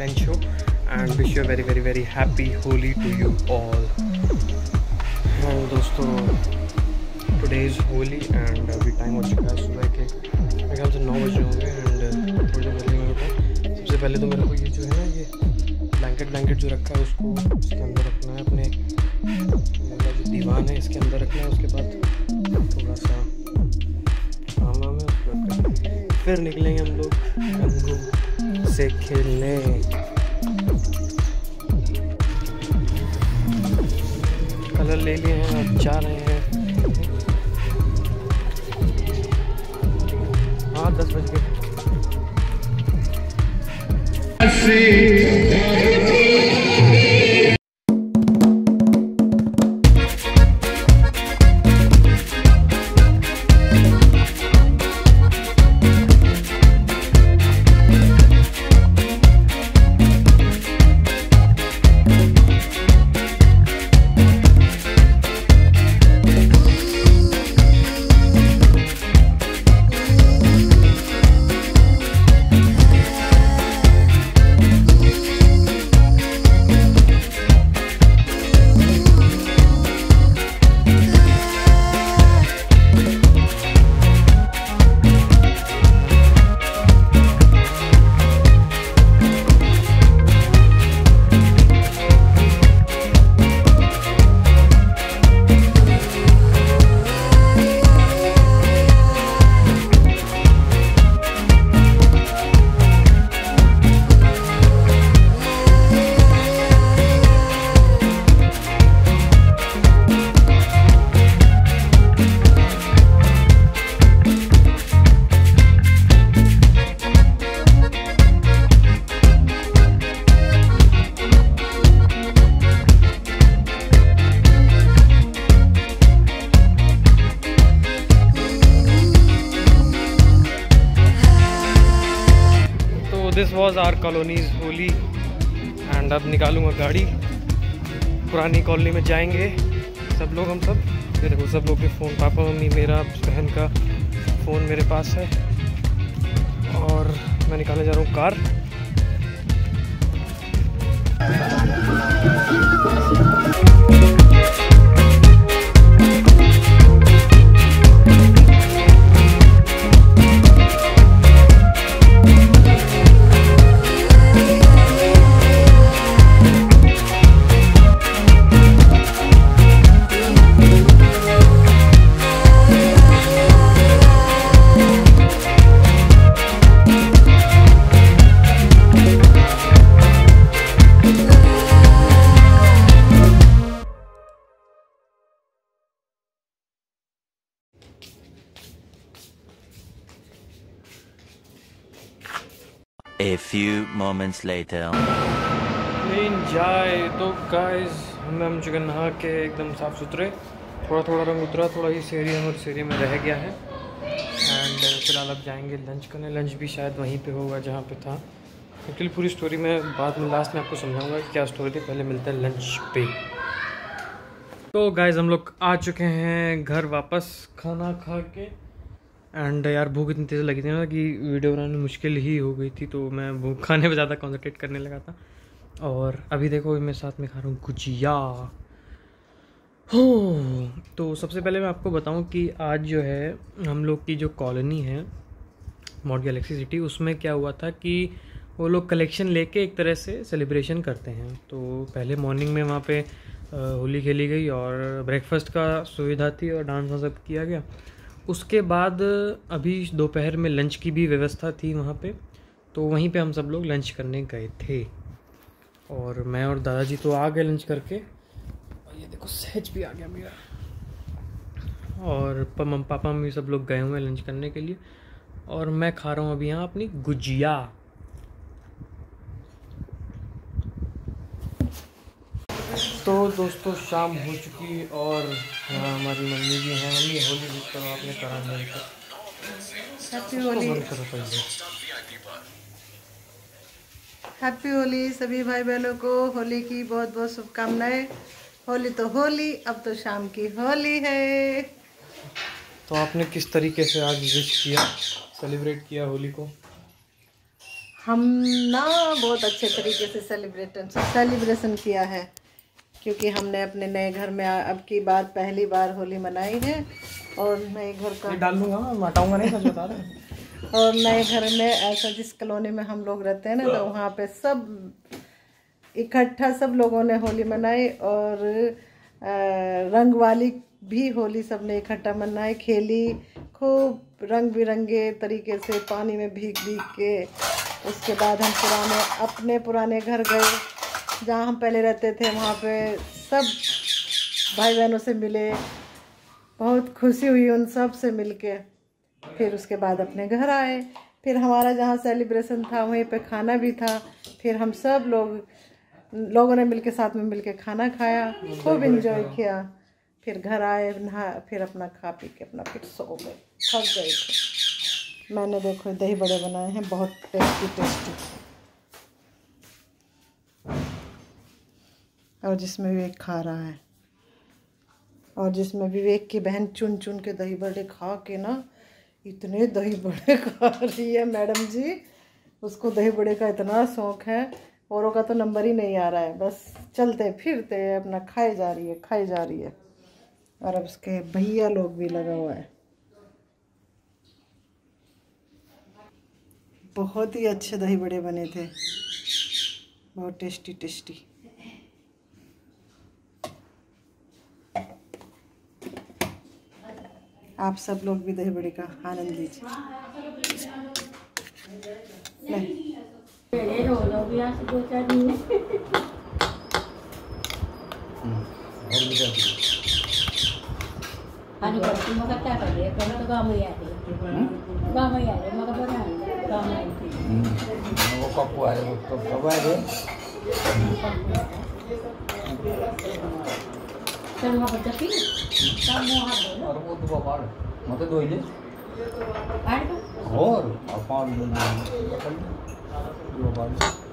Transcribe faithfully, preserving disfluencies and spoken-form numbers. Declan show and wish you a very very very happy Holi to you all. तो दोस्तों today is Holi and अभी time हो चुका है सुबह के मेरे ख्याल से नौ बजे होंगे एंड थोड़ी देर पहले मैं उठा। सबसे पहले तो मेरे को ये जो है ये ब्लैंकेट ब्लैंकेट जो रखा है उसको इसके अंदर रखना है, अपने मेरा जो दीवान है इसके अंदर रखना है। उसके बाद थोड़ा सा काम वाम है, फिर निकलेंगे हम लोग गंगू से खेलने। कलर ले लिए हैं, अब जा रहे हैं। हाँ दस बज गए। This was our colonies Holi and अब निकालूंगा गाड़ी, पुरानी कॉलोनी में जाएंगे सब लोग। हम सब ये देखो सब लोग के फ़ोन, पापा मम्मी मेरा बहन का फ़ोन मेरे पास है और मैं निकालने जा रहा हूँ car. A few moments later. Enjoy. तो गाइस हम हम चिकन नहा के एकदम साफ़ सुथरे, थोड़ा थोड़ा रंग उतरा, थोड़ा इस एरिया में और इस एरिया में रह गया है एंड फिलहाल अब जाएंगे लंच करने। लंच भी शायद वहीं पे होगा जहाँ पे था। एक्चुअली पूरी स्टोरी मैं बाद में लास्ट में आपको समझाऊंगा कि क्या स्टोरी थी, पहले मिलते हैं लंच पे। तो गाइस हम लोग आ चुके हैं घर वापस खाना खा के एंड यार भूख इतनी तेज़ लगी थी ना कि वीडियो बनाने में मुश्किल ही हो गई थी, तो मैं भूख खाने पर ज़्यादा कॉन्सनट्रेट करने लगा था। और अभी देखो मैं साथ में खा रहा हूँ गुजिया हो। तो सबसे पहले मैं आपको बताऊँ कि आज जो है हम लोग की जो कॉलोनी है मॉड गैलेक्सी सिटी, उसमें क्या हुआ था कि वो लोग कलेक्शन लेके एक तरह से सेलिब्रेशन करते हैं। तो पहले मॉर्निंग में वहाँ पर होली खेली गई और ब्रेकफास्ट का सुविधा थी और डांस वांस सब किया गया। उसके बाद अभी दोपहर में लंच की भी व्यवस्था थी वहाँ पे, तो वहीं पे हम सब लोग लंच करने गए थे और मैं और दादाजी तो आ गए लंच करके। और ये देखो सहज भी आ गया मेरा। और मम्मी पापा मम्मी सब लोग गए हुए हैं लंच करने के लिए और मैं खा रहा हूँ अभी यहाँ अपनी गुजिया। तो दोस्तों शाम हो चुकी और हमारी मम्मी जी हैं। मम्मी होली बुक करो, आपने करा मेरे को हैप्पी होली। हैप्पी होली सभी भाई बहनों को, होली की बहुत बहुत शुभकामनाएं। होली तो होली, अब तो शाम की होली है। तो आपने किस तरीके से आज विश किया, सेलिब्रेट किया होली को? हम ना बहुत अच्छे तरीके से सेलिब्रेटन सेलिब्रेशन किया है, क्योंकि हमने अपने नए घर में अब की बार पहली बार होली मनाई है और नए घर का डाल लूँगा मैं, हटाऊँगा नहीं, सब बता रहे। और नए घर में ऐसा जिस कॉलोनी में हम लोग रहते हैं ना, तो वहाँ पे सब इकट्ठा सब लोगों ने होली मनाई और रंग वाली भी होली सब ने इकट्ठा मनाई, खेली खूब रंग बिरंगे तरीके से पानी में भीग भीग के। उसके बाद हम पुराने अपने पुराने घर गए जहाँ हम पहले रहते थे, वहाँ पे सब भाई बहनों से मिले, बहुत खुशी हुई उन सब से मिलके। फिर उसके बाद अपने घर आए, फिर हमारा जहाँ सेलिब्रेशन था वहीं पे खाना भी था, फिर हम सब लोग लोगों ने मिलके साथ में मिलके खाना खाया, खूब एंजॉय किया। फिर घर आए, नहा, फिर अपना खा पी के अपना फिर सो गए, थक गए थे। मैंने देखो दही बड़े बनाए हैं, बहुत टेस्टी टेस्टी, और जिसमें विवेक खा रहा है, और जिसमें विवेक की बहन चुन चुन के दही बड़े खा के ना इतने दही बड़े खा रही है मैडम जी, उसको दही बड़े का इतना शौक है, औरों का तो नंबर ही नहीं आ रहा है, बस चलते फिरते अपना खाई जा रही है खाई जा रही है। और अब उसके भैया लोग भी लगा हुआ है। बहुत ही अच्छे दही बड़े बने थे, बहुत टेस्टी टेस्टी। आप सब लोग भी दही बड़े का आनंद लीजिए। और